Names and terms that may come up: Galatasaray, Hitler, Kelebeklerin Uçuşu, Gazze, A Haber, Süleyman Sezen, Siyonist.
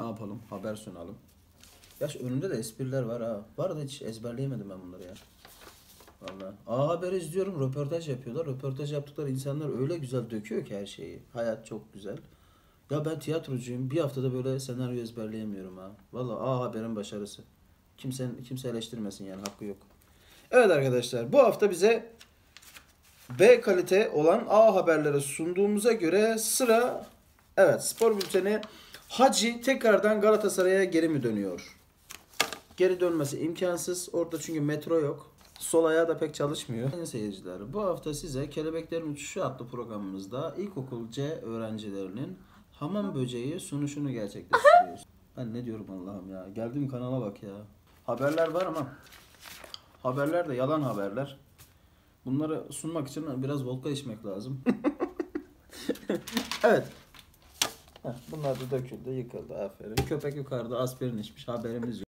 Ne yapalım? Haber sunalım. Yaş önümde de espriler var ha. Bu arada hiç ezberleyemedim ben bunları ya. Vallahi. A Haber'i izliyorum, röportaj yapıyorlar. Röportaj yaptıkları insanlar öyle güzel döküyor ki her şeyi. Hayat çok güzel. Ya ben tiyatrocuyum. Bir haftada böyle senaryo ezberleyemiyorum ha. Vallahi A Haber'in başarısı. Kimse eleştirmesin yani, hakkı yok. Evet arkadaşlar, bu hafta bize B kalite olan A Haberlere sunduğumuza göre sıra, evet, spor bülteni. Hacı tekrardan Galatasaray'a geri mi dönüyor? Geri dönmesi imkansız. Orada çünkü metro yok. Sol ayağı da pek çalışmıyor. Sayın seyirciler, bu hafta size Kelebeklerin Uçuşu adlı programımızda ilkokul C öğrencilerinin hamam böceği sunuşunu gerçekleştiriyoruz. Ben ne diyorum Allah'ım ya. Geldiğim kanala bak ya. Haberler var ama haberler de yalan haberler. Bunları sunmak için biraz vodka içmek lazım. Evet. Bunlar da döküldü, yıkıldı. Aferin. Köpek yukarıda aspirin içmiş. Haberimiz yok.